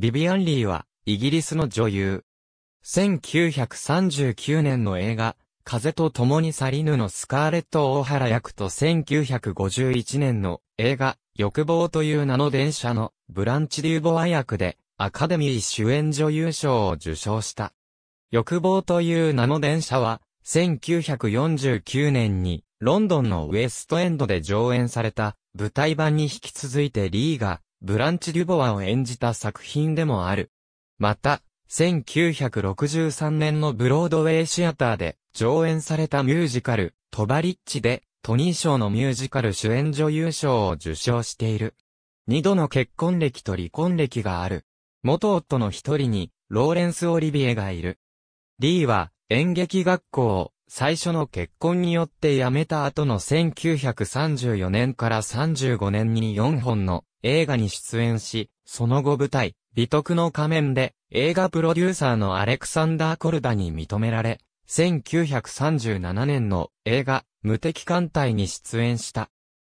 ビビアン・リーは、イギリスの女優。1939年の映画、風と共に去りぬのスカーレット・オーハラ役と1951年の映画、欲望という名の電車のブランチ・デューボワ役で、アカデミー主演女優賞を受賞した。欲望という名の電車は、1949年に、ロンドンのウェストエンドで上演された舞台版に引き続いてリーがブランチ・デュボワを演じた作品でもある。また、1963年のブロードウェイシアターで上演されたミュージカル、トバリッチでトニー賞のミュージカル主演女優賞を受賞している。2度の結婚歴と離婚歴がある。元夫の一人にローレンス・オリビエがいる。リーは演劇学校を最初の結婚によって辞めた後の1934年から35年に4本の映画に出演し、その後舞台、美徳の仮面で映画プロデューサーのアレクサンダー・コルダに認められ、1937年の映画、無敵艦隊に出演した。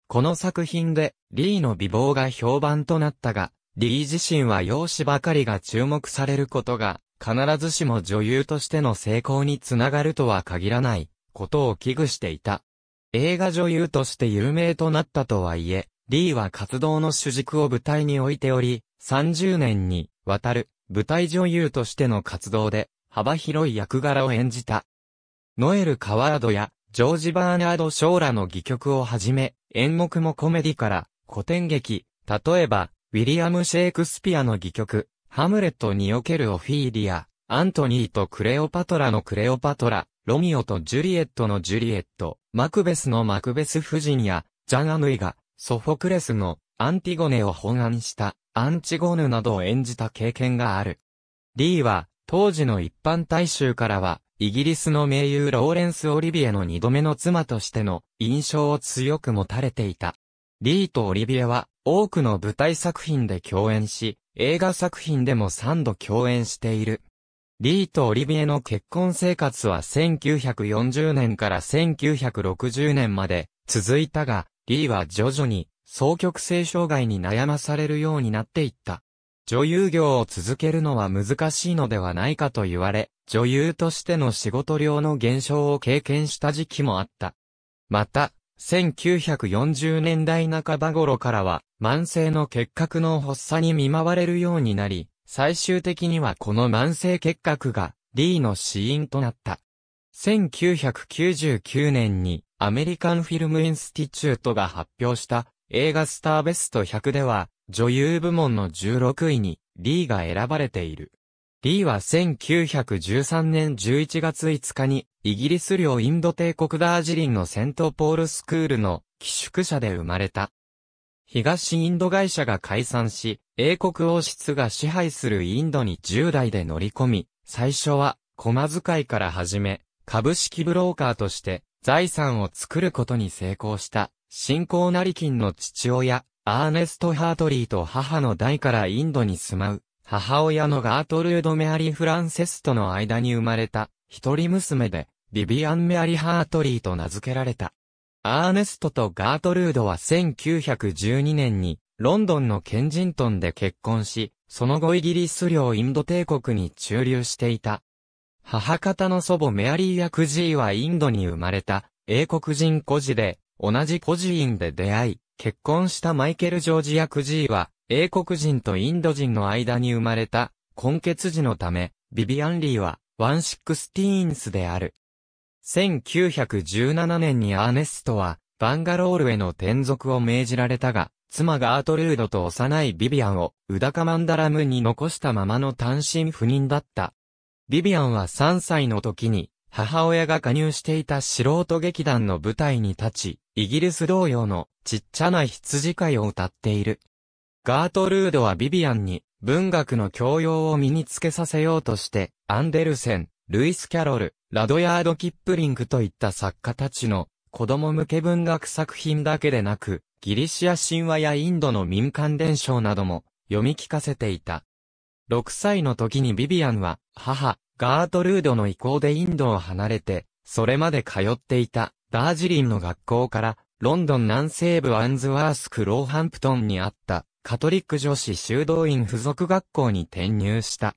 この作品でリーの美貌が評判となったが、リー自身は容姿ばかりが注目されることが、必ずしも女優としての成功につながるとは限らないことを危惧していた。映画女優として有名となったとはいえ、リーは活動の主軸を舞台に置いており、30年にわたる舞台女優としての活動で幅広い役柄を演じた。ノエル・カワードやジョージ・バーナード・ショーらの戯曲をはじめ、演目もコメディから古典劇、例えばウィリアム・シェイクスピアの戯曲、ハムレットにおけるオフィーリア、アントニーとクレオパトラのクレオパトラ、ロミオとジュリエットのジュリエット、マクベスのマクベス夫人や、ジャン・アヌイが、ソフォクレスのアンティゴネを翻案した、アンチゴヌなどを演じた経験がある。リーは、当時の一般大衆からは、イギリスの名優ローレンス・オリビエの2度目の妻としての印象を強く持たれていた。リーとオリビエは、多くの舞台作品で共演し、映画作品でも3度共演している。リーとオリビエの結婚生活は1940年から1960年まで続いたが、リーは徐々に双極性障害に悩まされるようになっていった。女優業を続けるのは難しいのではないかと言われ、女優としての仕事量の減少を経験した時期もあった。また、1940年代半ば頃からは、慢性の結核の発作に見舞われるようになり、最終的にはこの慢性結核が、リーの死因となった。1999年に、アメリカンフィルムインスティチュートが発表した、映画スターベスト100では、女優部門の16位に、リーが選ばれている。リーは1913年11月5日に、イギリス領インド帝国ダージリンのセントポールスクールの寄宿舎で生まれた。東インド会社が解散し、英国王室が支配するインドに10代で乗り込み、最初は駒使いから始め、株式ブローカーとして財産を作ることに成功した、新興成金の父親、アーネスト・ハートリーと母の代からインドに住まう。母親のガートルード・メアリー・フランセスとの間に生まれた一人娘でビビアン・メアリー・ハートリーと名付けられた。アーネストとガートルードは1912年にロンドンのケンジントンで結婚し、その後イギリス領インド帝国に駐留していた。母方の祖母メアリー役ジーはインドに生まれた英国人孤児で同じ孤児院で出会い、結婚したマイケル・ジョージ役ジーは英国人とインド人の間に生まれた、混血児のため、ビビアン・リーは、1/16である。1917年にアーネストは、バンガロールへの転属を命じられたが、妻ガートルードと幼いビビアンを、ウダカマンダラムに残したままの単身赴任だった。ビビアンは3歳の時に、母親が加入していた素人劇団の舞台に立ち、イギリス同様の、ちっちゃな羊飼いを歌っている。ガートルードはビビアンに文学の教養を身につけさせようとして、アンデルセン、ルイス・キャロル、ラドヤード・キップリングといった作家たちの子供向け文学作品だけでなく、ギリシア神話やインドの民間伝承なども読み聞かせていた。6歳の時にビビアンは母、ガートルードの意向でインドを離れて、それまで通っていたダージリンの学校から、ロンドン南西部アンズワースク・ローハンプトンにあった。カトリック女子修道院附属学校に転入した。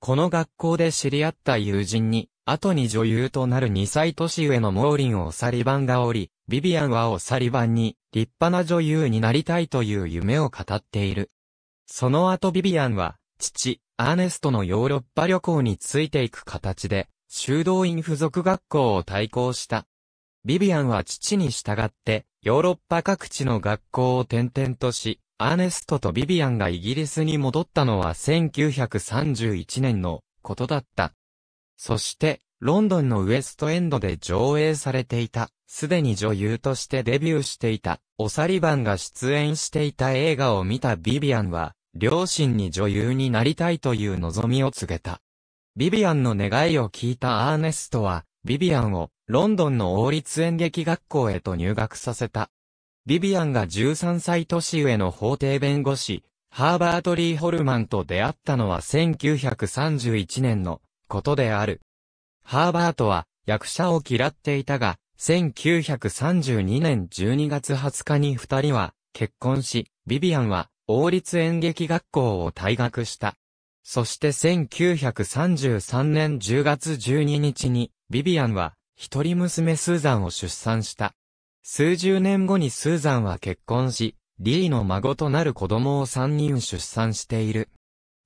この学校で知り合った友人に、後に女優となる2歳年上のモーリン・オサリバンがおり、ヴィヴィアンはオサリバンに立派な女優になりたいという夢を語っている。その後ヴィヴィアンは、父、アーネストのヨーロッパ旅行についていく形で、修道院附属学校を退校した。ヴィヴィアンは父に従って、ヨーロッパ各地の学校を転々とし、アーネストとヴィヴィアンがイギリスに戻ったのは1931年のことだった。そして、ロンドンのウェストエンドで上映されていた、すでに女優としてデビューしていた、オサリバンが出演していた映画を見たヴィヴィアンは、両親に女優になりたいという望みを告げた。ヴィヴィアンの願いを聞いたアーネストは、ヴィヴィアンをロンドンの王立演劇学校へと入学させた。ヴィヴィアンが13歳年上の法廷弁護士、ハーバート・リー・ホルマンと出会ったのは1931年のことである。ハーバートは役者を嫌っていたが、1932年12月20日に2人は結婚し、ヴィヴィアンは王立演劇学校を退学した。そして1933年10月12日に、ヴィヴィアンは一人娘スーザンを出産した。数十年後にスーザンは結婚し、リーの孫となる子供を3人出産している。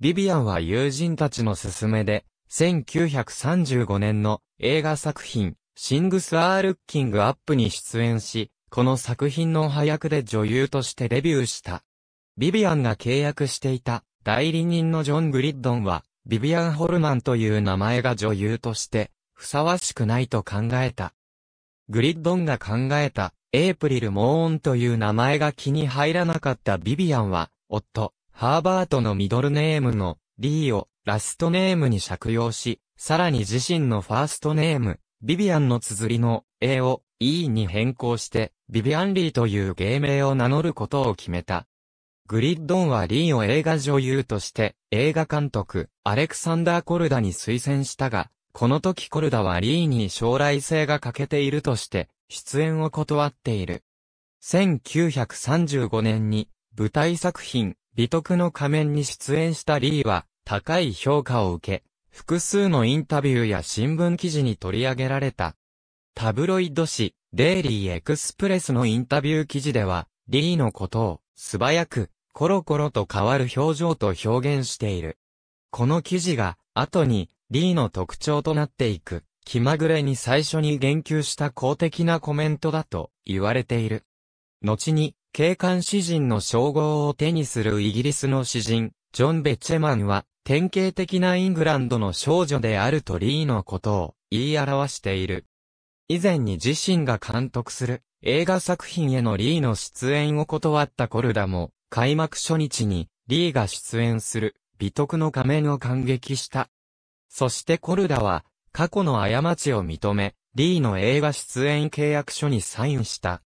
ヴィヴィアンは友人たちの勧めで、1935年の映画作品、シングス・アー・ルッキング・アップに出演し、この作品の配役で女優としてデビューした。ヴィヴィアンが契約していた代理人のジョン・グリッドンは、ヴィヴィアン・ホルマンという名前が女優として、ふさわしくないと考えた。グリッドンが考えた、エイプリル・モーンという名前が気に入らなかったヴィヴィアンは、夫、ハーバートのミドルネームの、リーを、ラストネームに借用し、さらに自身のファーストネーム、ヴィヴィアンの綴りの A を E に変更して、ヴィヴィアン・リーという芸名を名乗ることを決めた。グリッドンはリーを映画女優として、映画監督、アレクサンダー・コルダに推薦したが、この時コルダはリーに将来性が欠けているとして、出演を断っている。1935年に、舞台作品、美徳の仮面に出演したリーは、高い評価を受け、複数のインタビューや新聞記事に取り上げられた。タブロイド紙、デイリーエクスプレスのインタビュー記事では、リーのことを素早くコロコロと変わる表情と表現している。この記事が後にリーの特徴となっていく気まぐれに最初に言及した公的なコメントだと言われている。後に警官詩人の称号を手にするイギリスの詩人、ジョン・ベチェマンは典型的なイングランドの少女であるとリーのことを言い表している。以前に自身が監督する映画作品へのリーの出演を断ったコルダも開幕初日にリーが出演する美徳の仮面を感激した。そしてコルダは過去の過ちを認めリーの映画出演契約書にサインした。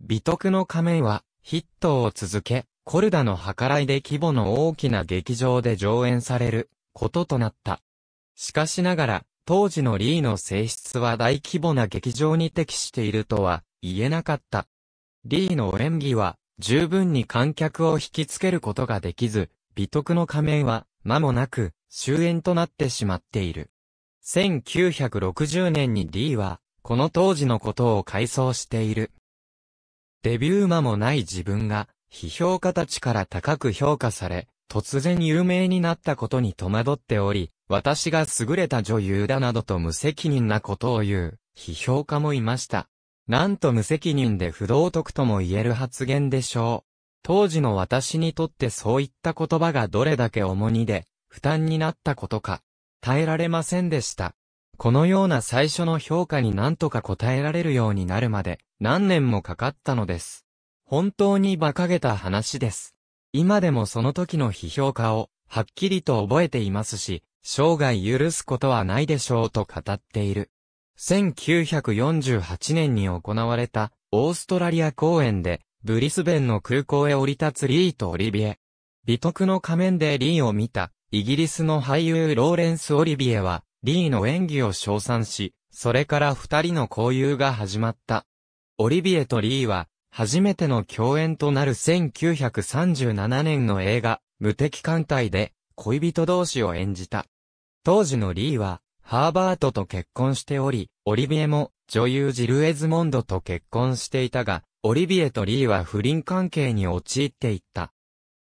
美徳の仮面はヒットを続けコルダの計らいで規模の大きな劇場で上演されることとなった。しかしながら当時のリーの性質は大規模な劇場に適しているとは言えなかった。リーの演技は十分に観客を引きつけることができず、美徳の仮面は間もなく終演となってしまっている。1960年にリーはこの当時のことを回想している。デビュー間もない自分が批評家たちから高く評価され、突然有名になったことに戸惑っており、私が優れた女優だなどと無責任なことを言う、批評家もいました。なんと無責任で不道徳とも言える発言でしょう。当時の私にとってそういった言葉がどれだけ重荷で、負担になったことか、耐えられませんでした。このような最初の評価になんとか応えられるようになるまで、何年もかかったのです。本当に馬鹿げた話です。今でもその時の批評家を、はっきりと覚えていますし、生涯許すことはないでしょうと語っている。1948年に行われたオーストラリア公演でブリスベンの空港へ降り立つリーとオリビエ。美徳の仮面でリーを見たイギリスの俳優ローレンス・オリビエはリーの演技を称賛し、それから二人の交友が始まった。オリビエとリーは初めての共演となる1937年の映画、無敵艦隊で恋人同士を演じた。当時のリーは、ハーバートと結婚しており、オリビエも女優ジル・エズモンドと結婚していたが、オリビエとリーは不倫関係に陥っていった。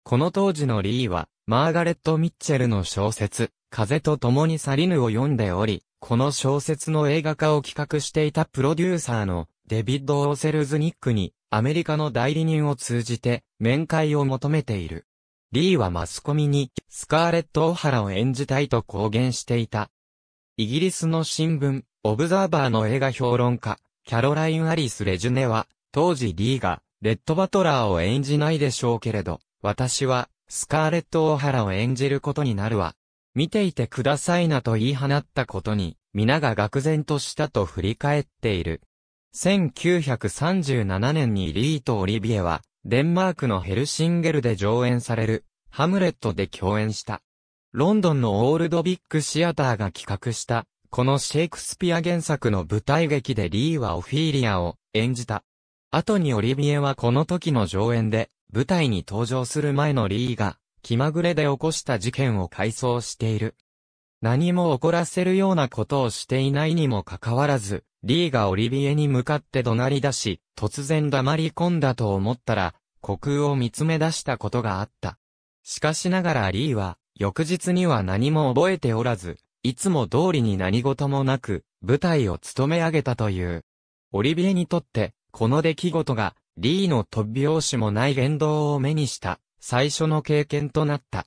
この当時のリーは、マーガレット・ミッチェルの小説、風と共に去りぬを読んでおり、この小説の映画化を企画していたプロデューサーのデビッド・オーセルズニックに、アメリカの代理人を通じて、面会を求めている。リーはマスコミに、スカーレット・オハラを演じたいと公言していた。イギリスの新聞、オブザーバーの映画評論家、キャロライン・アリス・レジュネは、当時リーが、レッド・バトラーを演じないでしょうけれど、私は、スカーレット・オハラを演じることになるわ。見ていてくださいなと言い放ったことに、皆が愕然としたと振り返っている。1937年にリーとオリビエは、デンマークのヘルシンゲルで上演される、ハムレットで共演した。ロンドンのオールドビッグシアターが企画した、このシェイクスピア原作の舞台劇でリーはオフィーリアを演じた。後にオリビエはこの時の上演で、舞台に登場する前のリーが、気まぐれで起こした事件を回想している。何も起こらせるようなことをしていないにもかかわらず、リーがオリビエに向かって怒鳴り出し、突然黙り込んだと思ったら、虚空を見つめ出したことがあった。しかしながらリーは、翌日には何も覚えておらず、いつも通りに何事もなく、舞台を務め上げたという。オリビエにとって、この出来事が、リーの突拍子もない言動を目にした。最初の経験となった。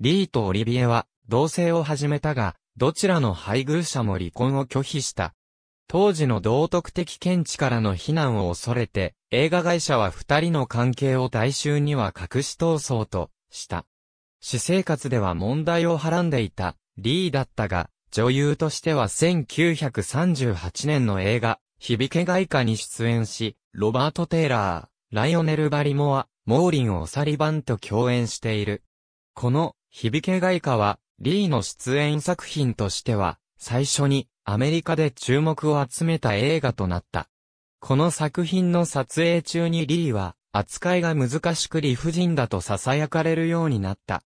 リーとオリビエは同棲を始めたが、どちらの配偶者も離婚を拒否した。当時の道徳的見地からの非難を恐れて、映画会社は二人の関係を大衆には隠し通そうとした。私生活では問題をはらんでいたリーだったが、女優としては1938年の映画、響け外科に出演し、ロバート・テイラー、ライオネル・バリモア、モーリン・オサリバンと共演している。この、響け外科は、リーの出演作品としては、最初にアメリカで注目を集めた映画となった。この作品の撮影中にリーは、扱いが難しく理不尽だと囁かれるようになった。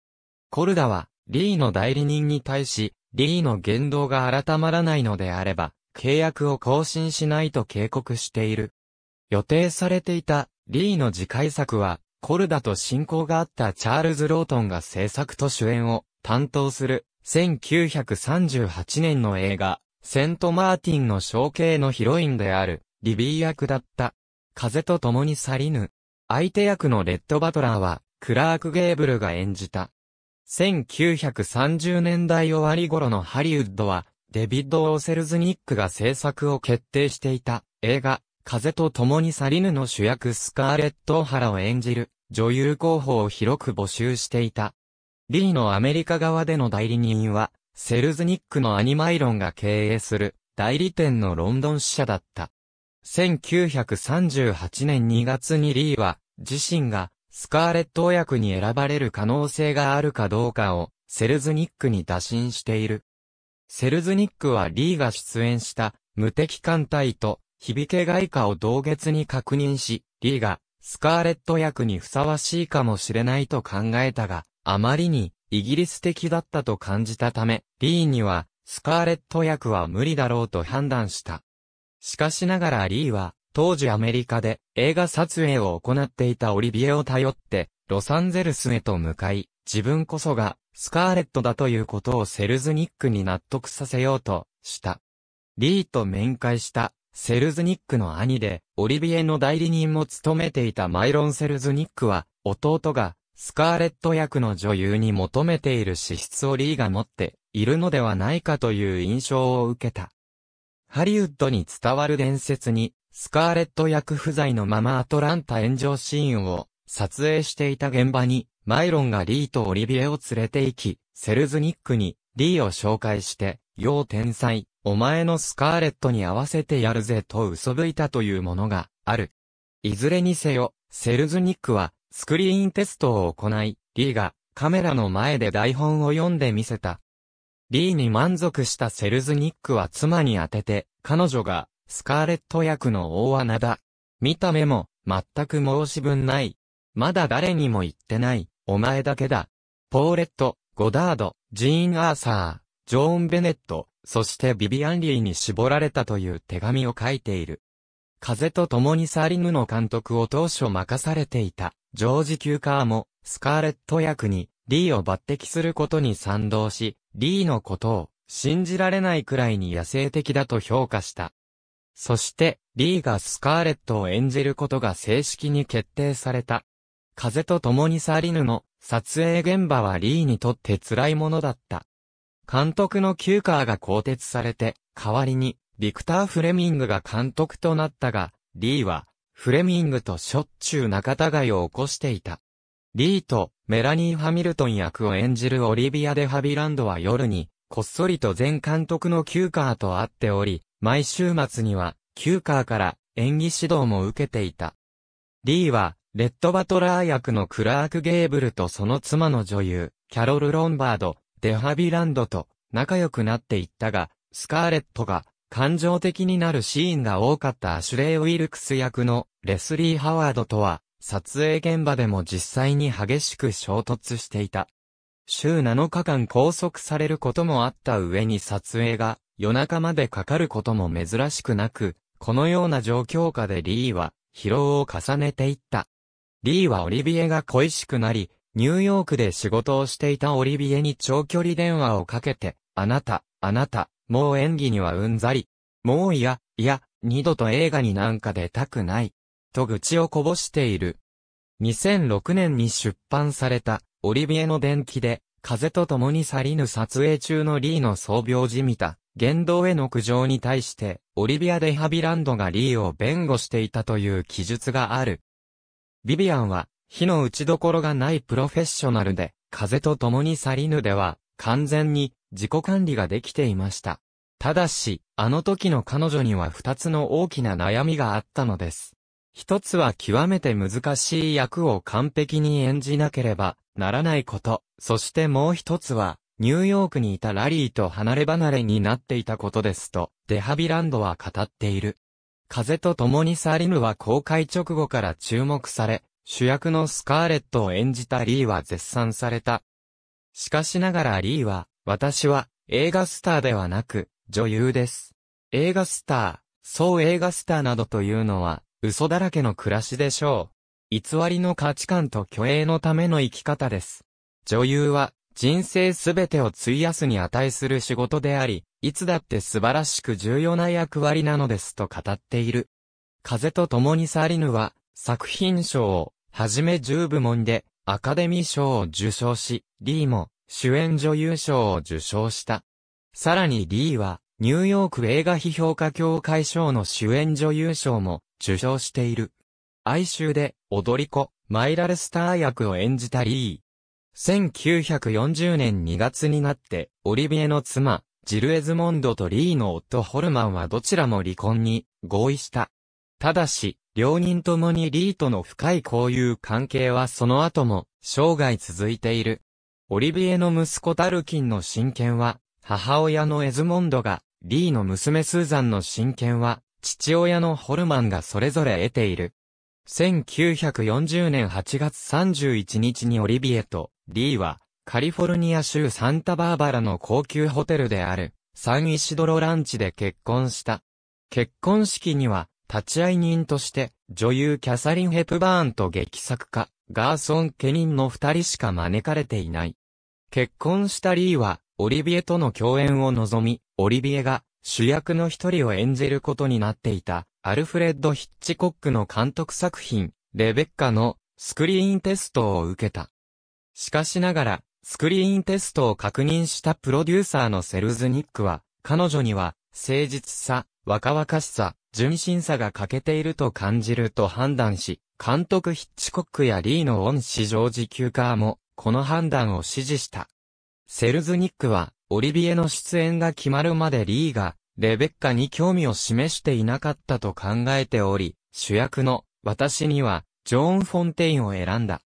コルダは、リーの代理人に対し、リーの言動が改まらないのであれば、契約を更新しないと警告している。予定されていた、リーの次回作は、コルダと親交があったチャールズ・ロートンが制作と主演を担当する1938年の映画セント・マーティンの憧憬のヒロインであるリビー役だった。風と共に去りぬ。相手役のレッド・バトラーはクラーク・ゲーブルが演じた。1930年代終わり頃のハリウッドはデビッド・オーセルズニックが制作を決定していた映画風と共に去りぬの主役スカーレット・オハラを演じる女優候補を広く募集していた。リーのアメリカ側での代理人はセルズニックのアニマイロンが経営する代理店のロンドン支社だった。1938年2月にリーは自身がスカーレット役に選ばれる可能性があるかどうかをセルズニックに打診している。セルズニックはリーが出演した無敵艦隊と響け外科を同月に確認し、リーがスカーレット役にふさわしいかもしれないと考えたが、あまりにイギリス的だったと感じたため、リーにはスカーレット役は無理だろうと判断した。しかしながらリーは、当時アメリカで映画撮影を行っていたオリビエを頼って、ロサンゼルスへと向かい、自分こそがスカーレットだということをセルズニックに納得させようとした。リーと面会した。セルズニックの兄で、オリビエの代理人も務めていたマイロン・セルズニックは、弟が、スカーレット役の女優に求めている資質をリーが持っているのではないかという印象を受けた。ハリウッドに伝わる伝説に、スカーレット役不在のままアトランタ炎上シーンを撮影していた現場に、マイロンがリーとオリビエを連れて行き、セルズニックにリーを紹介して、よう天才。お前のスカーレットに合わせてやるぜと嘘吹いたというものがある。いずれにせよ、セルズニックはスクリーンテストを行い、リーがカメラの前で台本を読んでみせた。リーに満足したセルズニックは妻に宛てて、彼女がスカーレット役の大穴だ。見た目も、全く申し分ない。まだ誰にも言ってない、お前だけだ。ポーレット、ゴダード、ジーン・アーサー、ジョーン・ベネット、そしてビビアン・リーに絞られたという手紙を書いている。風と共に去りぬの監督を当初任されていた、ジョージ・キューカーも、スカーレット役に、リーを抜擢することに賛同し、リーのことを、信じられないくらいに野生的だと評価した。そして、リーがスカーレットを演じることが正式に決定された。風と共に去りぬの撮影現場はリーにとって辛いものだった。監督のキューカーが更迭されて、代わりに、ビクター・フレミングが監督となったが、リーは、フレミングとしょっちゅう仲違いを起こしていた。リーとメラニー・ハミルトン役を演じるオリビア・デ・ハビランドは夜に、こっそりと前監督のキューカーと会っており、毎週末には、キューカーから演技指導も受けていた。リーは、レッドバトラー役のクラーク・ゲーブルとその妻の女優、キャロル・ロンバード、デ・ハビランドと仲良くなっていったが、スカーレットが、感情的になるシーンが多かったアシュレイ・ウィルクス役のレスリー・ハワードとは撮影現場でも実際に激しく衝突していた。週7日間拘束されることもあった上に撮影が夜中までかかることも珍しくなく、このような状況下でリーは疲労を重ねていった。リーはオリビエが恋しくなり、ニューヨークで仕事をしていたオリビエに長距離電話をかけて、あなた、もう演技にはうんざり。もういや、二度と映画になんか出たくない。と愚痴をこぼしている。2006年に出版された、オリビエの伝記で、風と共に去りぬ撮影中のリーの壮病じみた、言動への苦情に対して、オリビア・デ・ハビランドがリーを弁護していたという記述がある。ビビアンは、非の打ちどころがないプロフェッショナルで、風と共に去りぬでは、完全に、自己管理ができていました。ただし、あの時の彼女には二つの大きな悩みがあったのです。一つは極めて難しい役を完璧に演じなければならないこと。そしてもう一つは、ニューヨークにいたラリーと離れ離れになっていたことですと、デ・ハビランドは語っている。風と共に去りぬは公開直後から注目され、主役のスカーレットを演じたリーは絶賛された。しかしながらリーは、私は映画スターではなく女優です。映画スター、そう映画スターなどというのは嘘だらけの暮らしでしょう。偽りの価値観と虚栄のための生き方です。女優は人生すべてを費やすに値する仕事であり、いつだって素晴らしく重要な役割なのですと語っている。風と共に去りぬは作品賞をはじめ10部門でアカデミー賞を受賞し、リーも主演女優賞を受賞した。さらにリーは、ニューヨーク映画批評家協会賞の主演女優賞も受賞している。哀愁で、踊り子、マイラルスター役を演じたリー。1940年2月になって、オリビエの妻、ジル・エズモンドとリーの夫ホルマンはどちらも離婚に合意した。ただし、両人ともにリーとの深い交友関係はその後も生涯続いている。オリビエの息子タルキンの親権は、母親のエズモンドが、リーの娘スーザンの親権は、父親のホルマンがそれぞれ得ている。1940年8月31日にオリビエとリーは、カリフォルニア州サンタバーバラの高級ホテルである、サンイシドロランチで結婚した。結婚式には、立会人として、女優キャサリン・ヘプバーンと劇作家、ガーソン・ケニンの二人しか招かれていない。結婚したリーは、オリビエとの共演を望み、オリビエが主役の一人を演じることになっていた、アルフレッド・ヒッチコックの監督作品、レベッカのスクリーンテストを受けた。しかしながら、スクリーンテストを確認したプロデューサーのセルズニックは、彼女には、誠実さ、若々しさ、純真さが欠けていると感じると判断し、監督ヒッチコックやリーの恩師ジョージ・キューカーも、この判断を支持した。セルズニックは、オリビエの出演が決まるまでリーが、レベッカに興味を示していなかったと考えており、主役の、私には、ジョーン・フォンテインを選んだ。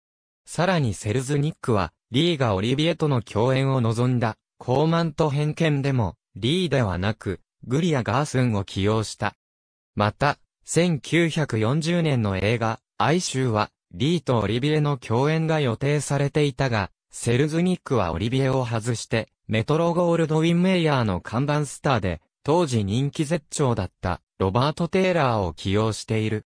さらにセルズニックは、リーがオリビエとの共演を望んだ、高慢と偏見でも、リーではなく、グリア・ガースンを起用した。また、1940年の映画、哀愁は、リーとオリビエの共演が予定されていたが、セルズニックはオリビエを外して、メトロゴールドウィン・メイヤーの看板スターで、当時人気絶頂だった、ロバート・テイラーを起用している。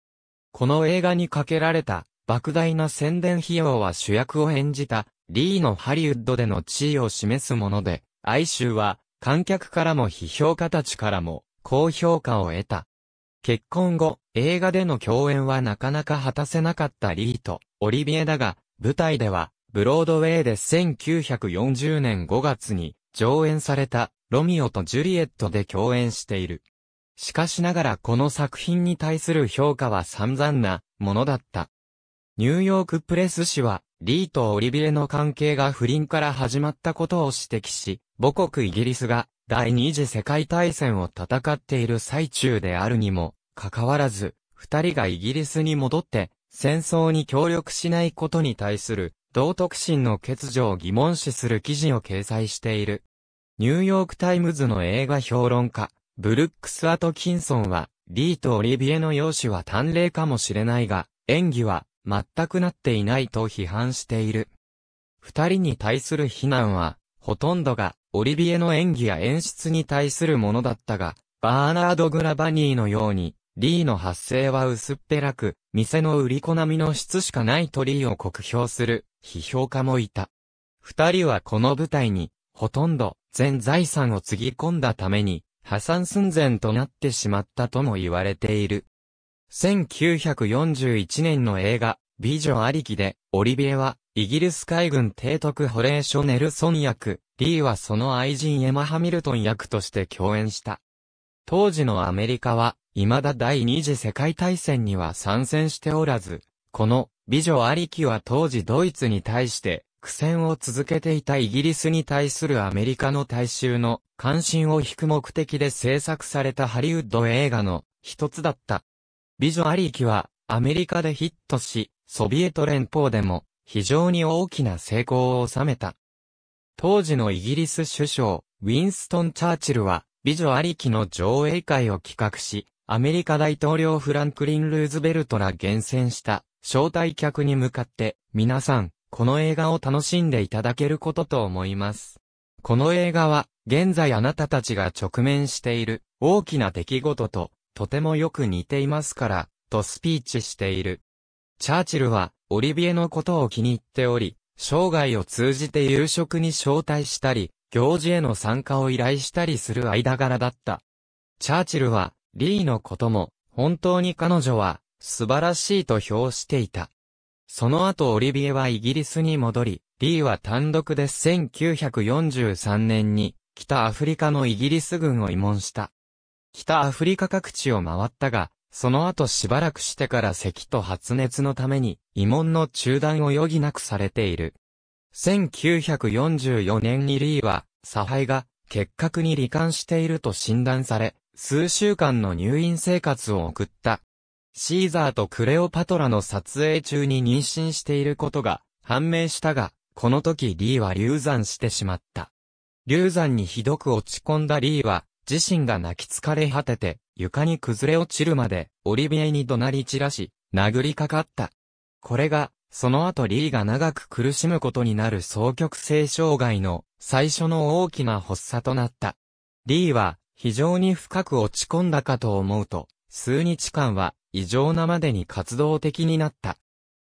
この映画にかけられた、莫大な宣伝費用は主役を演じた、リーのハリウッドでの地位を示すもので、哀愁は、観客からも批評家たちからも、高評価を得た。結婚後、映画での共演はなかなか果たせなかったリーとオリビエだが、舞台では、ブロードウェイで1940年5月に上演されたロミオとジュリエットで共演している。しかしながらこの作品に対する評価は散々なものだった。ニューヨークプレス紙は、リーとオリビエの関係が不倫から始まったことを指摘し、母国イギリスが第二次世界大戦を戦っている最中であるにもかかわらず、二人がイギリスに戻って戦争に協力しないことに対する道徳心の欠如を疑問視する記事を掲載している。ニューヨークタイムズの映画評論家、ブルックス・アトキンソンは、リーとオリビエの容姿は端麗かもしれないが、演技は全くなっていないと批判している。二人に対する非難は、ほとんどが、オリビエの演技や演出に対するものだったが、バーナード・グラバニーのように、リーの発声は薄っぺらく、店の売り子並みの質しかないとリーを酷評する、批評家もいた。二人はこの舞台に、ほとんど全財産をつぎ込んだために、破産寸前となってしまったとも言われている。1941年の映画、美女ありきで、オリビエは、イギリス海軍提督ホレーショ・ネルソン役、リーはその愛人エマ・ハミルトン役として共演した。当時のアメリカは、未だ第二次世界大戦には参戦しておらず、この美女ありきは当時ドイツに対して苦戦を続けていたイギリスに対するアメリカの大衆の関心を引く目的で制作されたハリウッド映画の一つだった。美女ありきはアメリカでヒットし、ソビエト連邦でも、非常に大きな成功を収めた。当時のイギリス首相、ウィンストン・チャーチルは、美女ありきの上映会を企画し、アメリカ大統領フランクリン・ルーズベルトら厳選した招待客に向かって、皆さん、この映画を楽しんでいただけることと思います。この映画は、現在あなたたちが直面している大きな出来事と、とてもよく似ていますから、とスピーチしている。チャーチルは、オリビエのことを気に入っており、生涯を通じて夕食に招待したり、行事への参加を依頼したりする間柄だった。チャーチルは、リーのことも、本当に彼女は、素晴らしいと評していた。その後オリビエはイギリスに戻り、リーは単独で1943年に、北アフリカのイギリス軍を慰問した。北アフリカ各地を回ったが、その後しばらくしてから咳と発熱のために慰問の中断を余儀なくされている。1944年にリーは、左肺が結核に罹患していると診断され、数週間の入院生活を送った。シーザーとクレオパトラの撮影中に妊娠していることが判明したが、この時リーは流産してしまった。流産にひどく落ち込んだリーは、自身が泣き疲れ果てて、床に崩れ落ちるまで、オリビエに怒鳴り散らし、殴りかかった。これが、その後リーが長く苦しむことになる双極性障害の最初の大きな発作となった。リーは、非常に深く落ち込んだかと思うと、数日間は、異常なまでに活動的になった。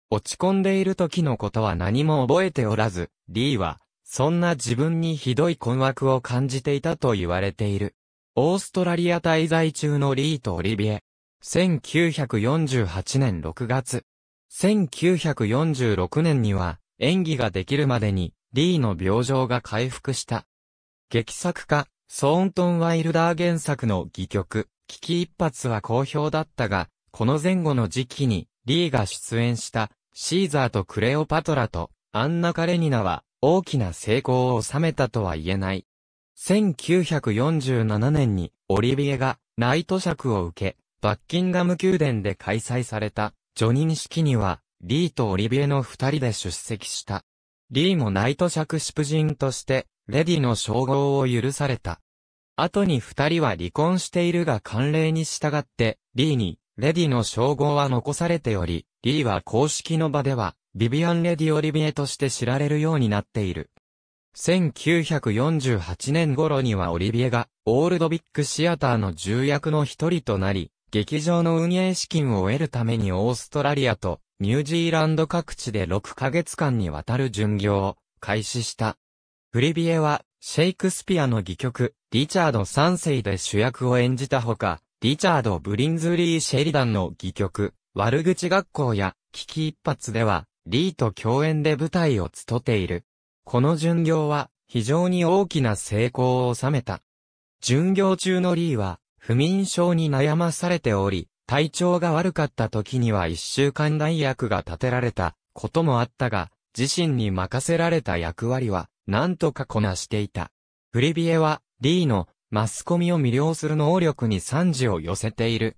落ち込んでいる時のことは何も覚えておらず、リーは、そんな自分にひどい困惑を感じていたと言われている。オーストラリア滞在中のリーとオリビエ。1948年6月。1946年には演技ができるまでにリーの病状が回復した。劇作家、ソーントン・ワイルダー原作の戯曲、危機一発は好評だったが、この前後の時期にリーが出演したシーザーとクレオパトラとアンナ・カレニナは大きな成功を収めたとは言えない。1947年にオリビエがナイト爵を受け、バッキンガム宮殿で開催された叙任式にはリーとオリビエの二人で出席した。リーもナイト爵執人としてレディの称号を許された。後に二人は離婚しているが慣例に従ってリーにレディの称号は残されており、リーは公式の場では、ヴィヴィアン・レディ・オリビエとして知られるようになっている。1948年頃にはオリビエが、オールドビッグシアターの重役の一人となり、劇場の運営資金を得るためにオーストラリアとニュージーランド各地で6ヶ月間にわたる巡業を開始した。オリビエは、シェイクスピアの戯曲、リチャード3世で主役を演じたほか、リチャード・ブリンズリー・シェリダンの戯曲、悪口学校や、危機一発では、リーと共演で舞台を務めている。この巡業は、非常に大きな成功を収めた。巡業中のリーは、不眠症に悩まされており、体調が悪かった時には1週間代役が立てられたこともあったが、自身に任せられた役割は、なんとかこなしていた。オリビエは、リーの、マスコミを魅了する能力に賛辞を寄せている。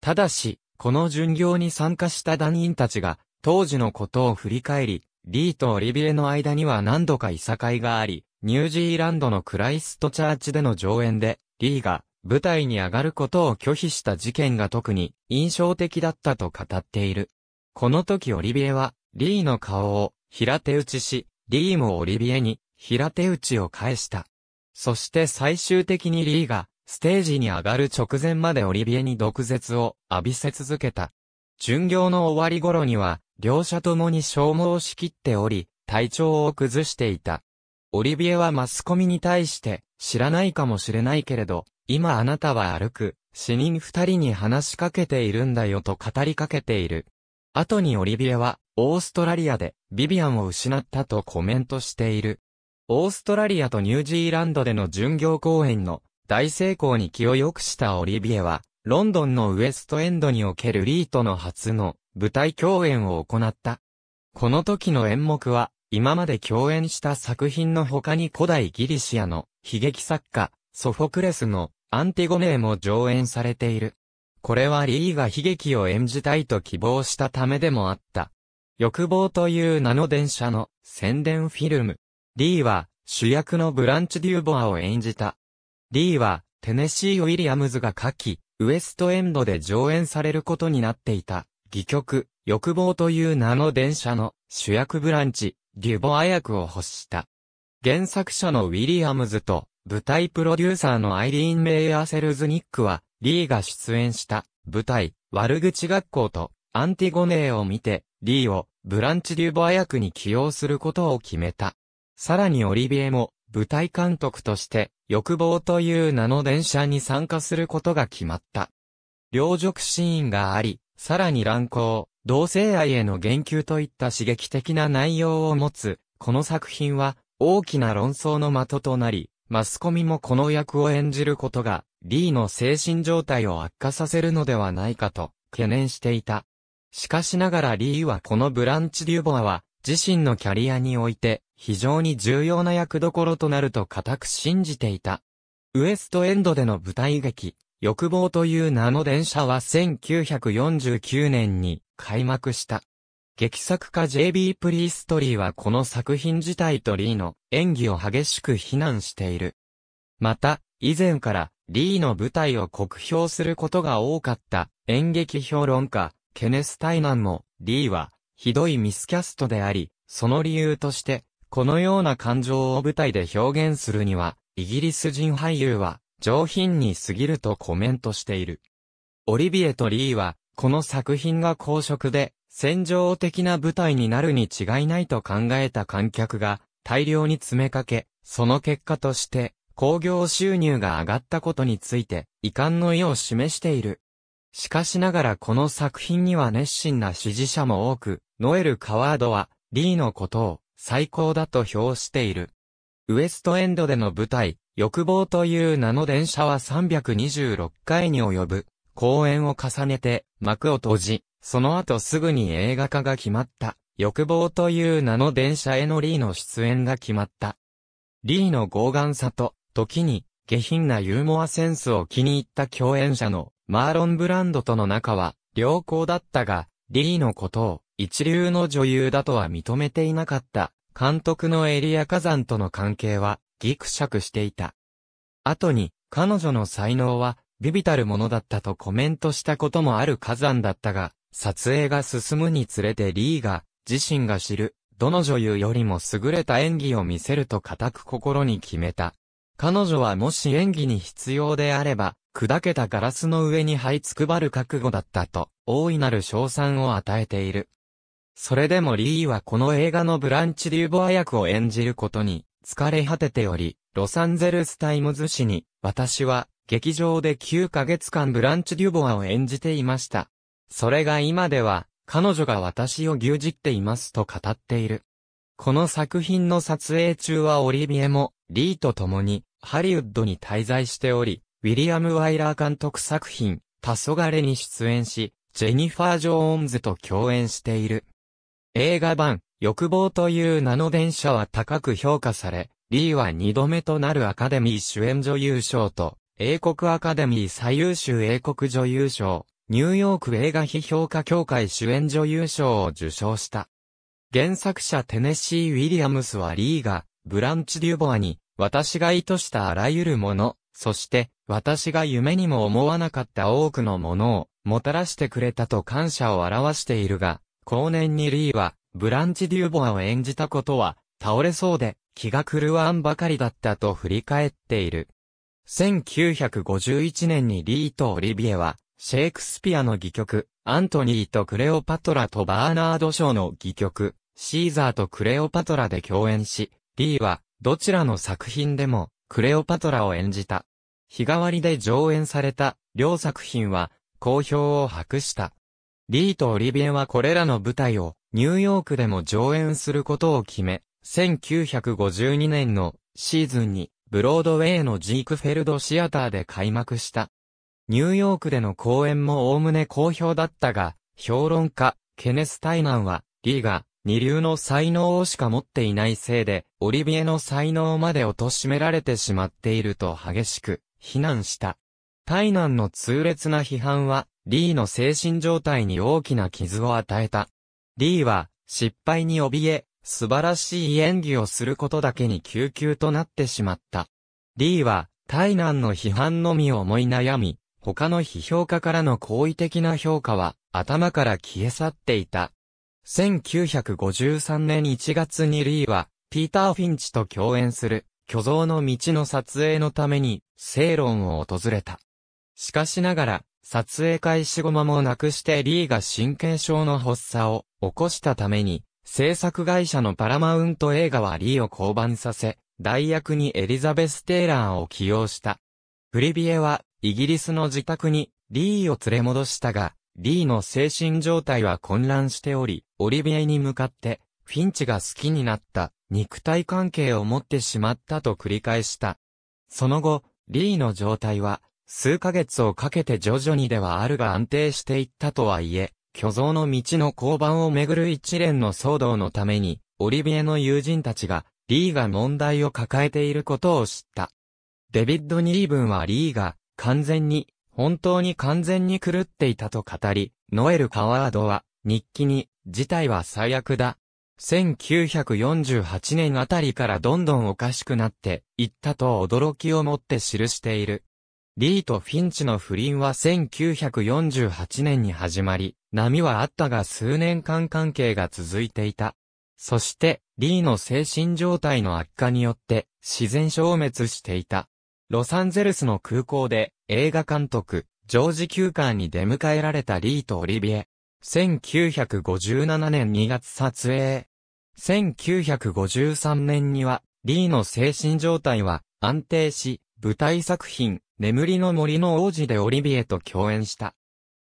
ただし、この巡業に参加した団員たちが、当時のことを振り返り、リーとオリビエの間には何度かいさかいがあり、ニュージーランドのクライストチャーチでの上演で、リーが舞台に上がることを拒否した事件が特に印象的だったと語っている。この時オリビエは、リーの顔を平手打ちし、リーもオリビエに平手打ちを返した。そして最終的にリーがステージに上がる直前までオリビエに毒舌を浴びせ続けた。巡業の終わり頃には両者ともに消耗しきっており体調を崩していた。オリビエはマスコミに対して知らないかもしれないけれど今あなたは歩く死人二人に話しかけているんだよと語りかけている。後にオリビエはオーストラリアでヴィヴィアンを失ったとコメントしている。オーストラリアとニュージーランドでの巡業公演の大成功に気を良くしたオリビエは、ロンドンのウエストエンドにおけるリーとの初の舞台共演を行った。この時の演目は、今まで共演した作品の他に古代ギリシアの悲劇作家、ソフォクレスのアンティゴネーも上演されている。これはリーが悲劇を演じたいと希望したためでもあった。欲望という名の電車の宣伝フィルム。リーは主役のブランチ・デュボアを演じた。リーはテネシー・ウィリアムズが書き、ウエストエンドで上演されることになっていた、戯曲、欲望という名の電車の主役ブランチ・デュボア役を欲した。原作者のウィリアムズと舞台プロデューサーのアイリーン・メイアーセルズ・ニックは、リーが出演した舞台、悪口学校とアンティゴネーを見て、リーをブランチ・デュボア役に起用することを決めた。さらにオリビエも舞台監督として欲望という名の電車に参加することが決まった。両辱シーンがあり、さらに乱交、同性愛への言及といった刺激的な内容を持つ、この作品は大きな論争の的となり、マスコミもこの役を演じることが、リーの精神状態を悪化させるのではないかと懸念していた。しかしながらリーはこのブランチ・デュボアは、自身のキャリアにおいて非常に重要な役どころとなると固く信じていた。ウエストエンドでの舞台劇、欲望という名の電車は1949年に開幕した。劇作家 J.B. プリーストリーはこの作品自体とリーの演技を激しく非難している。また、以前からリーの舞台を酷評することが多かった演劇評論家、ケネス・タイナンもリーはひどいミスキャストであり、その理由として、このような感情を舞台で表現するには、イギリス人俳優は上品に過ぎるとコメントしている。オリビエとリーは、この作品が公職で、戦場的な舞台になるに違いないと考えた観客が大量に詰めかけ、その結果として、興行収入が上がったことについて、遺憾の意を示している。しかしながらこの作品には熱心な支持者も多く、ノエル・カワードは、リーのことを最高だと評している。ウエストエンドでの舞台、欲望という名の電車は326回に及ぶ、公演を重ねて幕を閉じ、その後すぐに映画化が決まった、欲望という名の電車へのリーの出演が決まった。リーの傲岸さと、時に下品なユーモアセンスを気に入った共演者の、マーロン・ブランドとの仲は良好だったが、リーのことを一流の女優だとは認めていなかった監督のエリア・カザンとの関係はギクシャクしていた。後に彼女の才能は微々たるものだったとコメントしたこともあるカザンだったが、撮影が進むにつれてリーが、自身が知る、どの女優よりも優れた演技を見せると固く心に決めた。彼女はもし演技に必要であれば、砕けたガラスの上に這いつくばる覚悟だったと、大いなる称賛を与えている。それでもリーはこの映画のブランチ・デューボア役を演じることに、疲れ果てており、ロサンゼルス・タイムズ紙に、私は、劇場で9ヶ月間ブランチ・デューボアを演じていました。それが今では、彼女が私を牛耳っていますと語っている。この作品の撮影中はオリビエも、リーと共に、ハリウッドに滞在しており、ウィリアム・ワイラー監督作品、黄昏に出演し、ジェニファー・ジョーンズと共演している。映画版、欲望という名の電車は高く評価され、リーは2度目となるアカデミー主演女優賞と、英国アカデミー最優秀英国女優賞、ニューヨーク映画批評家協会主演女優賞を受賞した。原作者テネシー・ウィリアムスはリーが、ブランチ・デューボアに、私が意図したあらゆるもの、そして、私が夢にも思わなかった多くのものを、もたらしてくれたと感謝を表しているが、後年にリーは、ブランチ・デューボアを演じたことは、倒れそうで、気が狂わんばかりだったと振り返っている。1951年にリーとオリビエは、シェイクスピアの戯曲、アントニーとクレオパトラとバーナード・ショーの戯曲、シーザーとクレオパトラで共演し、リーは、どちらの作品でも、クレオパトラを演じた。日替わりで上演された、両作品は、好評を博した。リーとオリビエはこれらの舞台を、ニューヨークでも上演することを決め、1952年のシーズンに、ブロードウェイのジークフェルドシアターで開幕した。ニューヨークでの公演も概ね好評だったが、評論家、ケネス・タイナンは、リーが、二流の才能をしか持っていないせいで、オリビエの才能まで貶められてしまっていると激しく、非難した。タイナンの痛烈な批判は、リーの精神状態に大きな傷を与えた。リーは、失敗に怯え、素晴らしい演技をすることだけに窮々となってしまった。リーは、タイナンの批判のみを思い悩み、他の批評家からの好意的な評価は、頭から消え去っていた。1953年1月にリーは、ピーター・フィンチと共演する、巨像の道の撮影のために、セイロンを訪れた。しかしながら、撮影開始後間もなくしてリーが神経症の発作を起こしたために、制作会社のパラマウント映画はリーを降板させ、代役にエリザベス・テイラーを起用した。オリビエは、イギリスの自宅にリーを連れ戻したが、リーの精神状態は混乱しており、オリビエに向かって、フィンチが好きになった、肉体関係を持ってしまったと繰り返した。その後、リーの状態は、数ヶ月をかけて徐々にではあるが安定していったとはいえ、巨像の道の交番をめぐる一連の騒動のために、オリビエの友人たちが、リーが問題を抱えていることを知った。デビッド・ニーブンはリーが、本当に完全に狂っていたと語り、ノエル・カワードは、日記に、事態は最悪だ。1948年あたりからどんどんおかしくなって、いったと驚きをもって記している。リーとフィンチの不倫は1948年に始まり、波はあったが数年間関係が続いていた。そして、リーの精神状態の悪化によって、自然消滅していた。ロサンゼルスの空港で映画監督、ジョージ・キューカーに出迎えられたリーとオリビエ。1957年2月撮影。1953年には、リーの精神状態は安定し、舞台作品、眠りの森の王子でオリビエと共演した。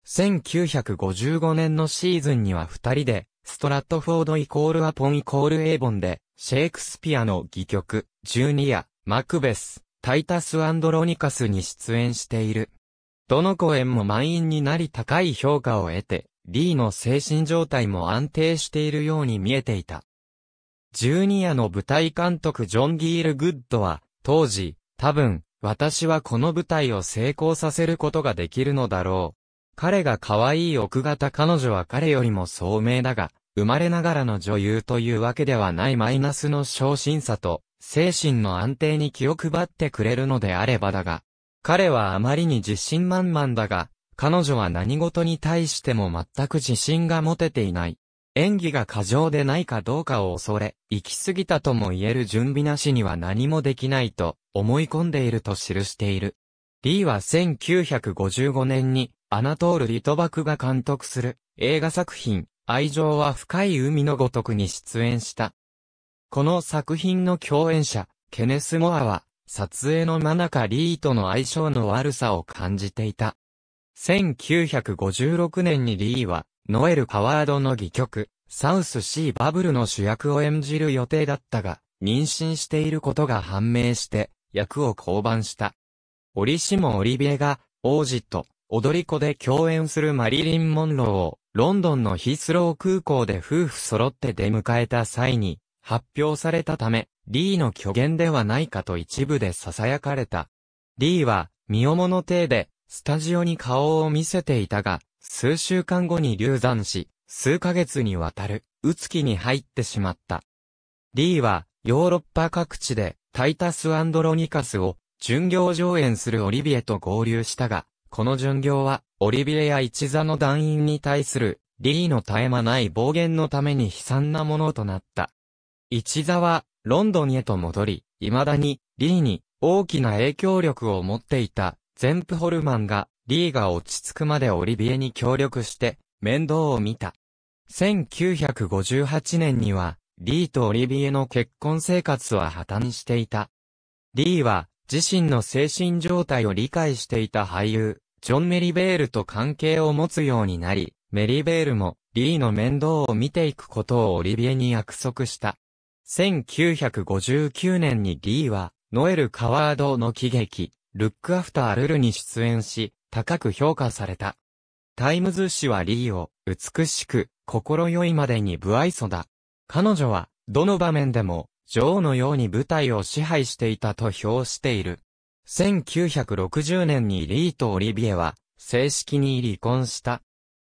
1955年のシーズンには二人で、ストラットフォード=アポン=エイボンで、シェイクスピアの戯曲、ジュニア、マクベス。タイタス・アンドロニカスに出演している。どの公演も満員になり高い評価を得て、リーの精神状態も安定しているように見えていた。ジュニアの舞台監督ジョン・ギール・グッドは、当時、多分、私はこの舞台を成功させることができるのだろう。彼が可愛い奥方彼女は彼よりも聡明だが、生まれながらの女優というわけではないマイナスの小心さと、精神の安定に気を配ってくれるのであればだが、彼はあまりに自信満々だが、彼女は何事に対しても全く自信が持てていない。演技が過剰でないかどうかを恐れ、行き過ぎたとも言える準備なしには何もできないと思い込んでいると記している。リーは1955年にアナトール・リトバクが監督する映画作品愛情は深い海のごとくに出演した。この作品の共演者、ケネス・モアは撮影の真中リーとの相性の悪さを感じていた。1956年にリーはノエル・ハワードの戯曲、サウス・シー・バブルの主役を演じる予定だったが、妊娠していることが判明して、役を降板した。折しもオリビエが、王子と、踊り子で共演するマリリン・モンローを、ロンドンのヒースロー空港で夫婦揃って出迎えた際に、発表されたため、リーの虚言ではないかと一部で囁かれた。リーは、身重の体で、スタジオに顔を見せていたが、数週間後に流産し、数ヶ月にわたる、うつきに入ってしまった。リーは、ヨーロッパ各地で、タイタス・アンドロニカスを、巡業上演するオリビエと合流したが、この巡業は、オリビエや一座の団員に対する、リーの絶え間ない暴言のために悲惨なものとなった。一座は、ロンドンへと戻り、未だに、リーに、大きな影響力を持っていた、ゼンプホルマンが、リーが落ち着くまでオリビエに協力して、面倒を見た。1958年には、リーとオリビエの結婚生活は破綻していた。リーは、自身の精神状態を理解していた俳優、ジョン・メリベールと関係を持つようになり、メリベールも、リーの面倒を見ていくことをオリビエに約束した。1959年にリーは、ノエル・カワードの喜劇、ルック・アフター・ルルに出演し、高く評価された。タイムズ紙はリーを美しく心よいまでに無愛想だ。彼女はどの場面でも女王のように舞台を支配していたと評している。1960年にリーとオリビエは正式に離婚した。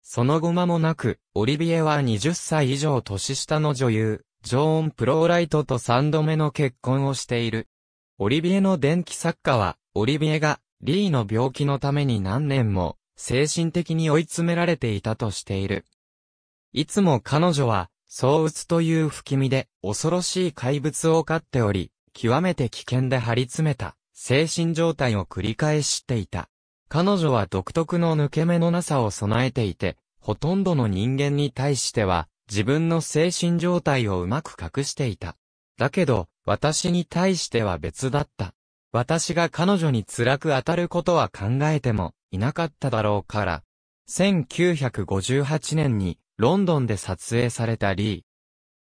その後間もなくオリビエは20歳以上年下の女優ジョーン・プローライトと3度目の結婚をしている。オリビエの伝記作家はオリビエがリーの病気のために何年も精神的に追い詰められていたとしている。いつも彼女は、躁鬱という不気味で恐ろしい怪物を飼っており、極めて危険で張り詰めた精神状態を繰り返していた。彼女は独特の抜け目のなさを備えていて、ほとんどの人間に対しては自分の精神状態をうまく隠していた。だけど、私に対しては別だった。私が彼女に辛く当たることは考えてもいなかっただろうから。1958年にロンドンで撮影されたリー。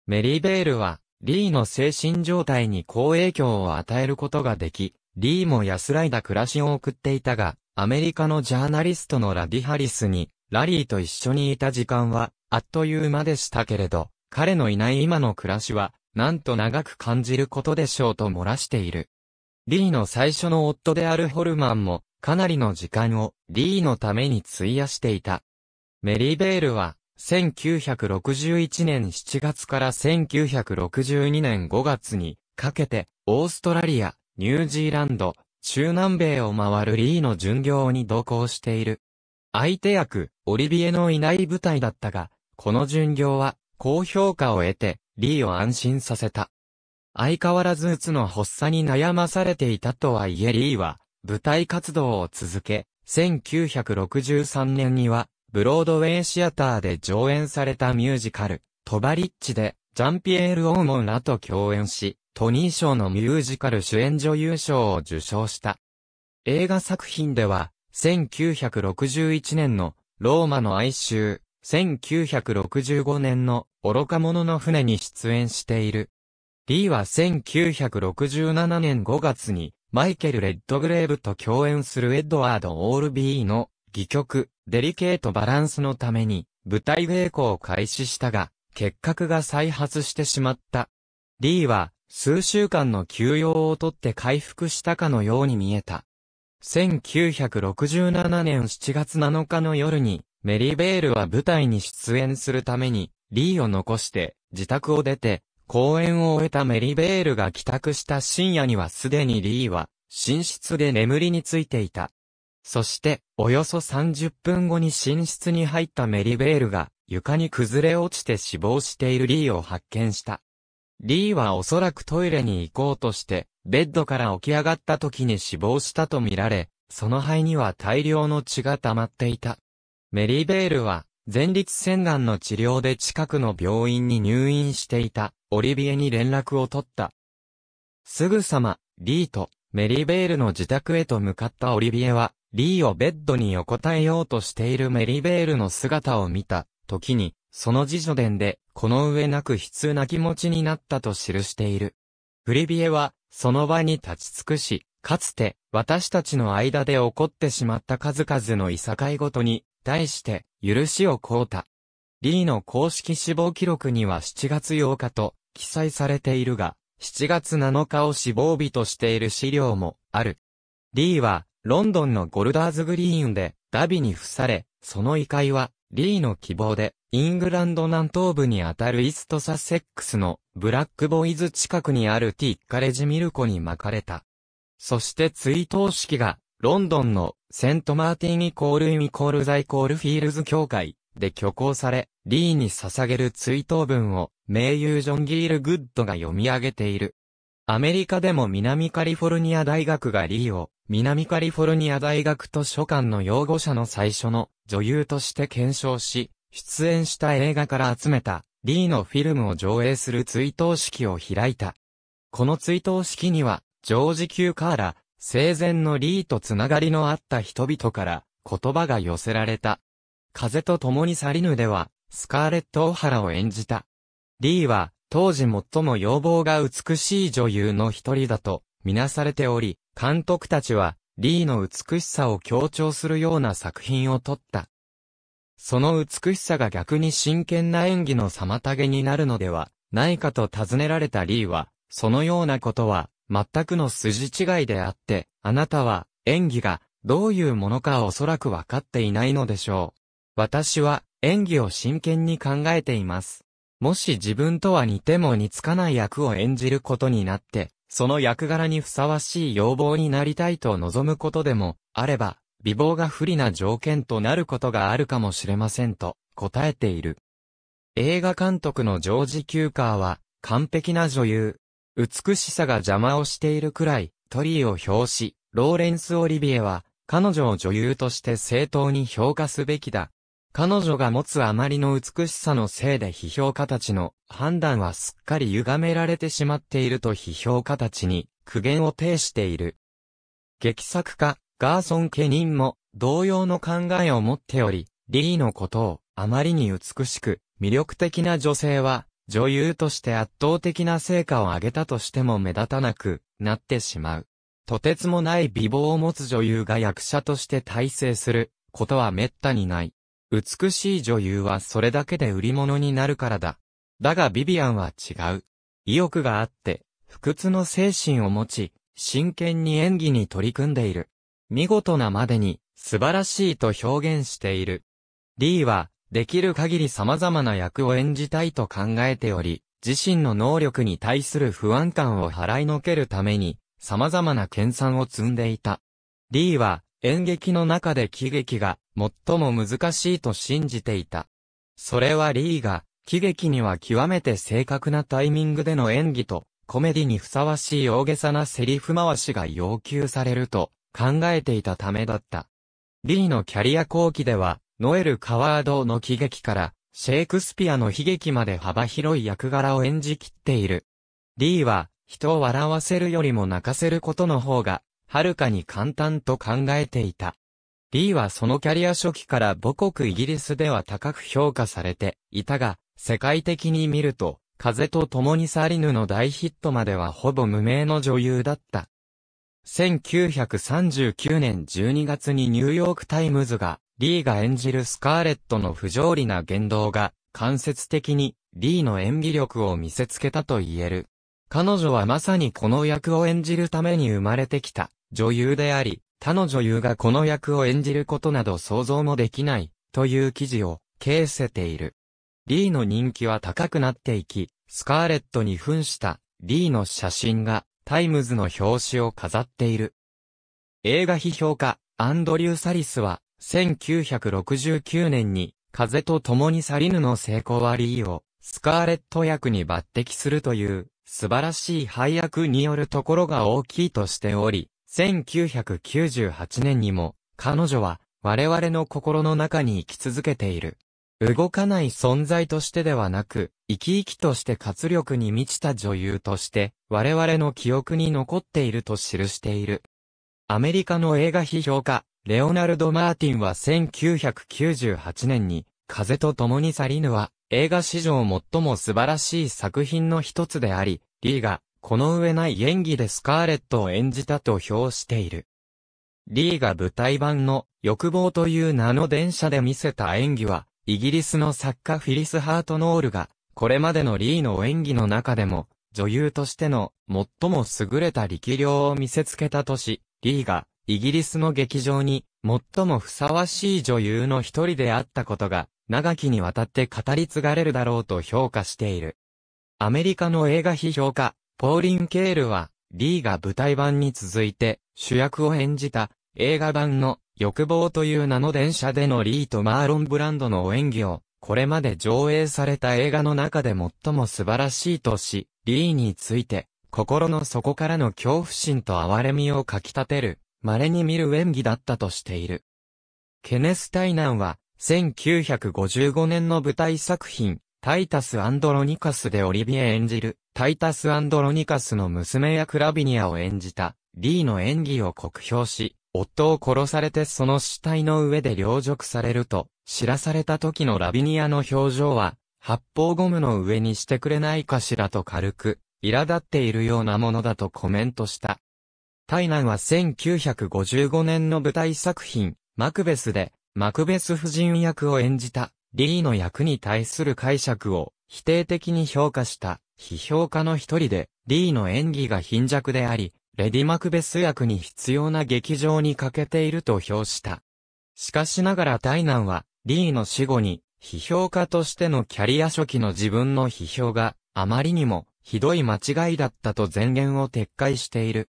メリー・ベールはリーの精神状態に好影響を与えることができ、リーも安らいだ暮らしを送っていたが、アメリカのジャーナリストのラディ・ハリスにラリーと一緒にいた時間はあっという間でしたけれど、彼のいない今の暮らしはなんと長く感じることでしょうと漏らしている。リーの最初の夫であるホルマンもかなりの時間をリーのために費やしていた。メリー・ベールは1961年7月から1962年5月にかけてオーストラリア、ニュージーランド、中南米を回るリーの巡業に同行している。相手役、オリビエのいない舞台だったが、この巡業は高評価を得てリーを安心させた。相変わらずうつの発作に悩まされていたとはいえリーは舞台活動を続け、1963年にはブロードウェイシアターで上演されたミュージカル、トバリッチでジャンピエール・オーモンらと共演し、トニー賞のミュージカル主演女優賞を受賞した。映画作品では、1961年のローマの哀愁、1965年の愚か者の船に出演している。リーは1967年5月にマイケル・レッドグレーブと共演するエドワード・オールビーの戯曲デリケートバランスのために舞台稽古を開始したが結核が再発してしまった。リーは数週間の休養をとって回復したかのように見えた。1967年7月7日の夜にメリー・ベールは舞台に出演するためにリーを残して自宅を出て公演を終えたメリベールが帰宅した深夜にはすでにリーは寝室で眠りについていた。そして、およそ30分後に寝室に入ったメリベールが、床に崩れ落ちて死亡しているリーを発見した。リーはおそらくトイレに行こうとして、ベッドから起き上がった時に死亡したとみられ、その肺には大量の血が溜まっていた。メリベールは、前立腺がんの治療で近くの病院に入院していた、オリビエに連絡を取った。すぐさま、リーとメリベールの自宅へと向かったオリビエは、リーをベッドに横たえようとしているメリベールの姿を見た、時に、その自叙伝で、この上なく悲痛な気持ちになったと記している。フリビエは、その場に立ち尽くし、かつて、私たちの間で起こってしまった数々のいさかいごとに、対して、許しを請うた。リーの公式死亡記録には7月8日と、記載されているが、7月7日を死亡日としている資料も、ある。リーは、ロンドンのゴルダーズグリーンで、ダビに付され、その遺体は、リーの希望で、イングランド南東部にあたるイーストサセックスのブラックボーイズ近くにあるティッカレジミル湖に撒かれた。そして追悼式が、ロンドンのセントマーティン=ザ=フィールズ教会で挙行され、リーに捧げる追悼文を名優ジョン・ギール・グッドが読み上げている。アメリカでも南カリフォルニア大学がリーを南カリフォルニア大学図書館の擁護者の最初の女優として検証し、出演した映画から集めたリーのフィルムを上映する追悼式を開いた。この追悼式にはジョージ・Q・カーラ、生前のリーとつながりのあった人々から言葉が寄せられた。風と共に去りぬではスカーレット・オハラを演じた。リーは、当時最も容貌が美しい女優の一人だとみなされており、監督たちはリーの美しさを強調するような作品を撮った。その美しさが逆に真剣な演技の妨げになるのではないかと尋ねられたリーは、そのようなことは全くの筋違いであって、あなたは演技がどういうものかおそらくわかっていないのでしょう。私は演技を真剣に考えています。もし自分とは似ても似つかない役を演じることになって、その役柄にふさわしい容貌になりたいと望むことでも、あれば、美貌が不利な条件となることがあるかもしれませんと、答えている。映画監督のジョージ・キューカーは、完璧な女優。美しさが邪魔をしているくらい、トリーを表し、ローレンス・オリビエは、彼女を女優として正当に評価すべきだ。彼女が持つあまりの美しさのせいで批評家たちの判断はすっかり歪められてしまっていると批評家たちに苦言を呈している。劇作家ガーソン・ケニンも同様の考えを持っており、リーのことをあまりに美しく魅力的な女性は女優として圧倒的な成果を上げたとしても目立たなくなってしまう。とてつもない美貌を持つ女優が役者として大成することは滅多にない。美しい女優はそれだけで売り物になるからだ。だがビビアンは違う。意欲があって、不屈の精神を持ち、真剣に演技に取り組んでいる。見事なまでに、素晴らしいと表現している。リーは、できる限り様々な役を演じたいと考えており、自身の能力に対する不安感を払いのけるために、様々な研鑽を積んでいた。リーは、演劇の中で喜劇が最も難しいと信じていた。それはリーが喜劇には極めて正確なタイミングでの演技とコメディにふさわしい大げさなセリフ回しが要求されると考えていたためだった。リーのキャリア後期ではノエル・カワードの喜劇からシェイクスピアの悲劇まで幅広い役柄を演じきっている。リーは人を笑わせるよりも泣かせることの方がはるかに簡単と考えていた。リーはそのキャリア初期から母国イギリスでは高く評価されていたが、世界的に見ると、風と共に去りぬの大ヒットまではほぼ無名の女優だった。1939年12月にニューヨークタイムズが、リーが演じるスカーレットの不条理な言動が、間接的にリーの演技力を見せつけたと言える。彼女はまさにこの役を演じるために生まれてきた。女優であり、他の女優がこの役を演じることなど想像もできない、という記事を掲載している。リーの人気は高くなっていき、スカーレットに扮したリーの写真がタイムズの表紙を飾っている。映画批評家、アンドリュー・サリスは、1969年に、風と共に去りぬのセイコ・ワリーを、スカーレット役に抜擢するという、素晴らしい配役によるところが大きいとしており、1998年にも、彼女は、我々の心の中に生き続けている。動かない存在としてではなく、生き生きとして活力に満ちた女優として、我々の記憶に残っていると記している。アメリカの映画批評家、レオナルド・マーティンは1998年に、風と共に去りぬは、映画史上最も素晴らしい作品の一つであり、リーが、この上ない演技でスカーレットを演じたと評している。リーが舞台版の欲望という名の電車で見せた演技は、イギリスの作家フィリス・ハートノールが、これまでのリーの演技の中でも、女優としての最も優れた力量を見せつけたとし、リーがイギリスの劇場に最もふさわしい女優の一人であったことが、長きにわたって語り継がれるだろうと評価している。アメリカの映画批評家、ポーリン・ケールは、リーが舞台版に続いて主役を演じた映画版の欲望という名の電車でのリーとマーロン・ブランドの演技を、これまで上映された映画の中で最も素晴らしいとし、リーについて、心の底からの恐怖心と哀れみをかき立てる、稀に見る演技だったとしている。ケネス・タイナンは、1955年の舞台作品、タイタス・アンドロニカスでオリビエ演じる、タイタス・アンドロニカスの娘やクラビニアを演じた、リーの演技を酷評し、夫を殺されてその死体の上で凌辱されると、知らされた時のラビニアの表情は、発泡ゴムの上にしてくれないかしらと軽く、苛立っているようなものだとコメントした。タイナンは1955年の舞台作品、マクベスで、マクベス夫人役を演じた、リーの役に対する解釈を、否定的に評価した、批評家の一人で、リーの演技が貧弱であり、レディ・マクベス役に必要な劇場に欠けていると評した。しかしながらタイナンは、リーの死後に、批評家としてのキャリア初期の自分の批評があまりにもひどい間違いだったと前言を撤回している。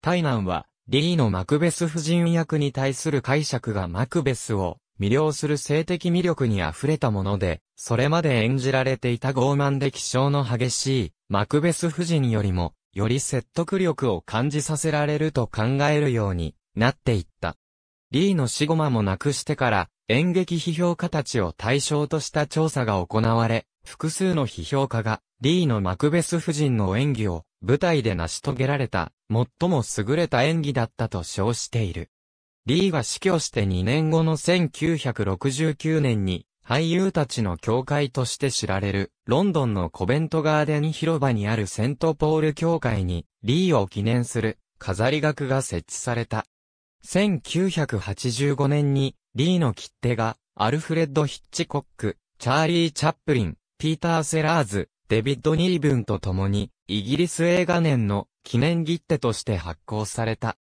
タイナンは、リーのマクベス夫人役に対する解釈がマクベスを魅了する性的魅力に溢れたもので、それまで演じられていた傲慢で気性の激しいマクベス夫人よりも、より説得力を感じさせられると考えるようになっていった。リーの死後間もなくしてから、演劇批評家たちを対象とした調査が行われ、複数の批評家が、リーのマクベス夫人の演技を、舞台で成し遂げられた、最も優れた演技だったと称している。リーが死去して2年後の1969年に、俳優たちの教会として知られる、ロンドンのコベントガーデン広場にあるセントポール教会に、リーを記念する、飾り額が設置された。1985年に、リーの切手が、アルフレッド・ヒッチコック、チャーリー・チャップリン、ピーター・セラーズ、デビッド・ニーブンと共に、イギリス映画年の記念切手として発行された。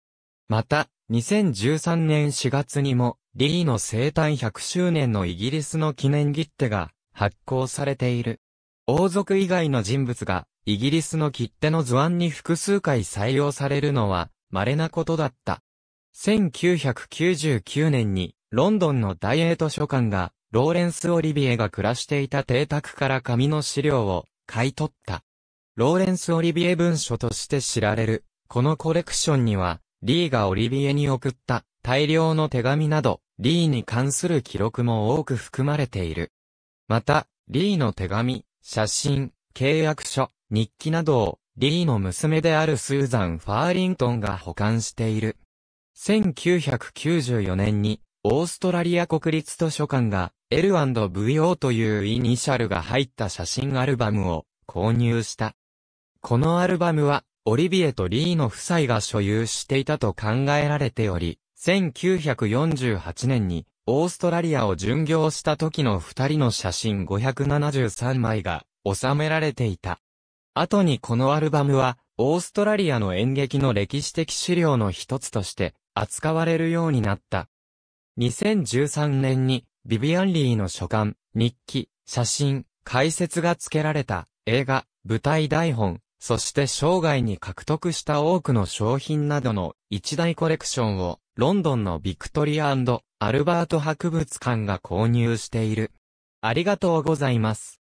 また、2013年4月にも、リーの生誕100周年のイギリスの記念切手が発行されている。王族以外の人物が、イギリスの切手の図案に複数回採用されるのは、稀なことだった。1999年に、ロンドンの大英図書館が、ローレンス・オリビエが暮らしていた邸宅から紙の資料を買い取った。ローレンス・オリビエ文書として知られる、このコレクションには、リーがオリビエに送った大量の手紙など、リーに関する記録も多く含まれている。また、リーの手紙、写真、契約書、日記などを、リーの娘であるスーザン・ファーリントンが保管している。1994年に、オーストラリア国立図書館が L&VO というイニシャルが入った写真アルバムを購入した。このアルバムはオリビエとリーの夫妻が所有していたと考えられており、1948年にオーストラリアを巡業した時の二人の写真573枚が収められていた。後にこのアルバムはオーストラリアの演劇の歴史的資料の一つとして扱われるようになった。2013年に、ビビアン・リーの書簡、日記、写真、解説が付けられた、映画、舞台台本、そして生涯に獲得した多くの商品などの一大コレクションをロンドンのビクトリア&アルバート博物館が購入している。ありがとうございます。